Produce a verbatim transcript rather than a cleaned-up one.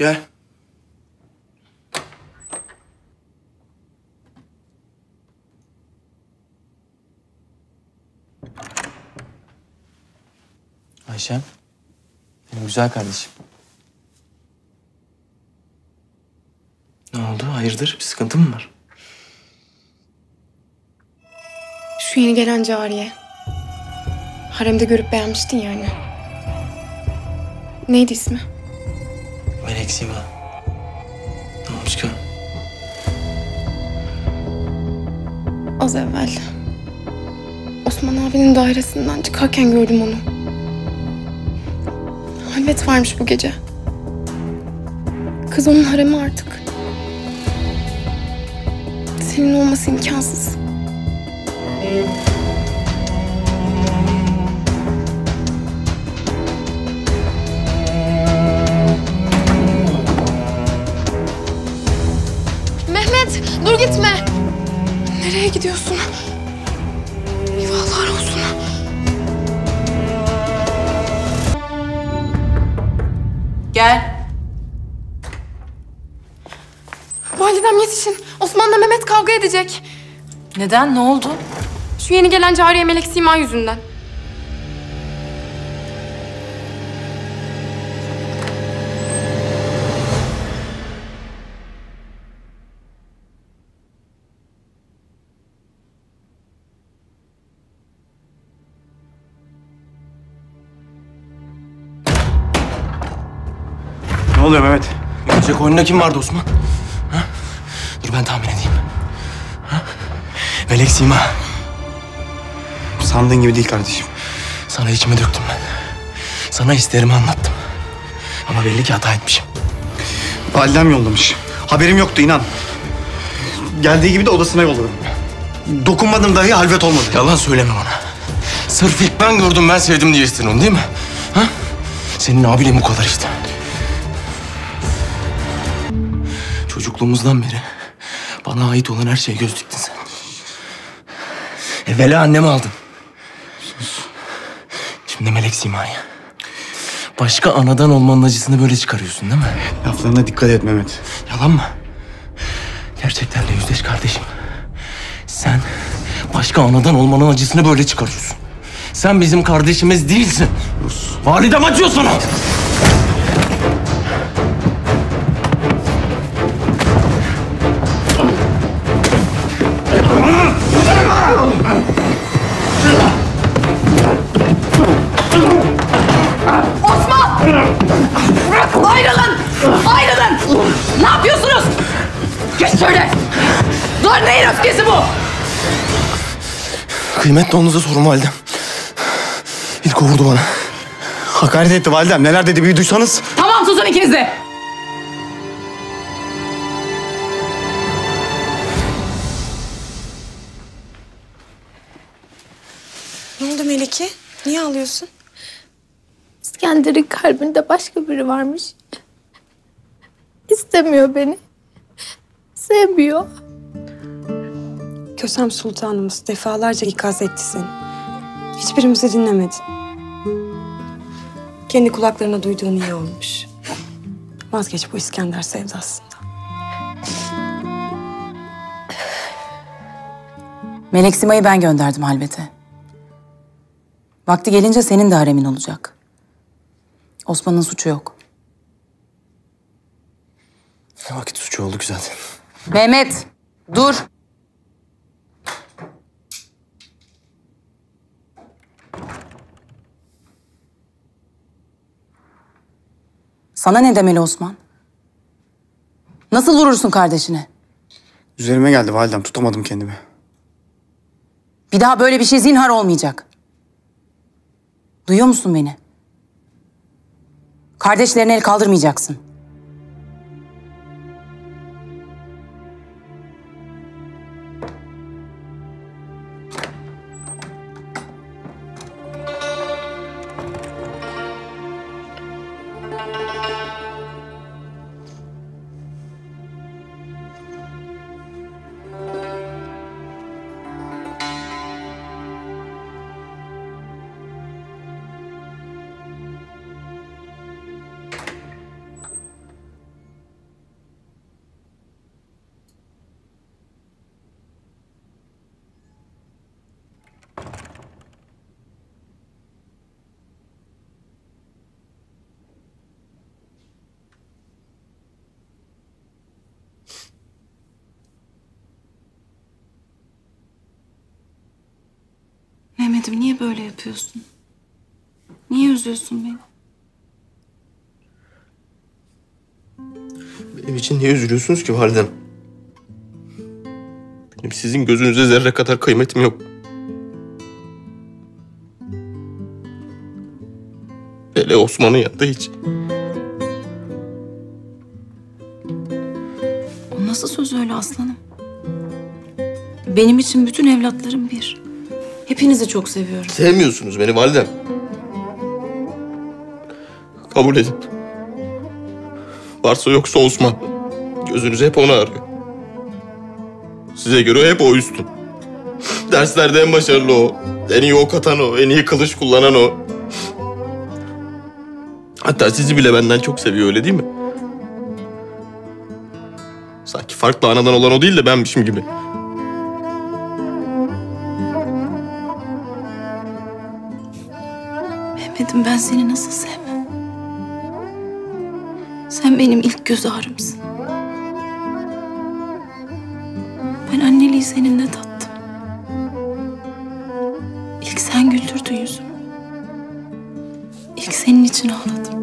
Gel. Ayşem, benim güzel kardeşim. Ne oldu? Hayırdır? Bir sıkıntı mı var? Şu yeni gelen cariye. Haremde görüp beğenmiştin yani. Neydi ismi? Melek Sima. Ne olmuş ki? Az evvel Osman abinin dairesinden çıkarken gördüm onu. Halvet varmış bu gece. Kız onun haremi artık. Senin olması imkansız. Mehmet, dur gitme. Nereye gidiyorsun? Eyvallah olsun. Gel. Validem yetişin. Osman'la Mehmet kavga edecek. Neden? Ne oldu? Şu yeni gelen cariye Melek Sima yüzünden. Ne oluyor Mehmet? Gece koyununda kim vardı Osman? Ha? Dur ben tahmin edeyim. Ha? Melek Sima. Sandığın gibi değil kardeşim. Sana içime döktüm ben. Sana hislerimi anlattım. Ama belli ki hata etmişim. Validem yollamış. Haberim yoktu inan. Geldiği gibi de odasına yolladım. Dokunmadım dahi halvet olmadı. Yalan söyleme bana. Sırf ilk ben gördüm ben sevdim diye istedin onu değil mi? Ha? Senin abinin bu kadar işte. Çocukluğumuzdan beri bana ait olan her şeye göz diktin sen. Evvela annemi aldın. Şimdi Melek Sima'yı. Başka anadan olmanın acısını böyle çıkarıyorsun değil mi? Laflarına dikkat et Mehmet. Yalan mı? Gerçeklerle yüzleş kardeşim. Sen başka anadan olmanın acısını böyle çıkarıyorsun. Sen bizim kardeşimiz değilsin. Rus. Validem acıyor sana. Ayrılın! Ayrılın! Ne yapıyorsunuz? Geç söyle! Dur neyin öfkesi bu? Kıymetli onuza sorun validem. İlk vurdu bana. Hakaret etti validem. Neler dedi bir duysanız. Tamam susun ikiniz de. Ne oldu Melike? Niye ağlıyorsun? İskender'in kalbinde başka biri varmış. İstemiyor beni. Sevmiyor. Kösem Sultanımız defalarca ikaz etti seni. Hiçbirimizi dinlemedi. Kendi kulaklarına duyduğun iyi olmuş. Vazgeç bu İskender sevdasından. Melek Sima'yı ben gönderdim halvete. Vakti gelince senin de haremin olacak. Osman'ın suçu yok. Ne vakit suçu olduk zaten. Mehmet, dur. Sana ne demeli Osman? Nasıl vurursun kardeşine? Üzerime geldi validem, tutamadım kendimi. Bir daha böyle bir şey zinhar olmayacak. Duyuyor musun beni? Kardeşlerine el kaldırmayacaksın. Mehmet'im niye böyle yapıyorsun? Niye üzüyorsun beni? Benim için niye üzülüyorsunuz ki validem? Benim sizin gözünüze zerre kadar kıymetim yok. Hele Osman'ın yanında hiç. O nasıl söz öyle aslanım? Benim için bütün evlatlarım bir. Hepinizi çok seviyorum. Sevmiyorsunuz beni validem. Kabul edin. Varsa yoksa Osman. Gözünüz hep onu arıyor. Size göre hep o üstün. Derslerde en başarılı o. En iyi ok atan o. En iyi kılıç kullanan o. Hatta sizi bile benden çok seviyor, öyle değil mi? Sanki farklı anadan olan o değil de benmişim gibi. Mehmet'im ben seni nasıl sevmem? Sen benim ilk göz ağrımsın. Ben anneliği seninle tattım. İlk sen güldürdün yüzümü. İlk senin için ağladım.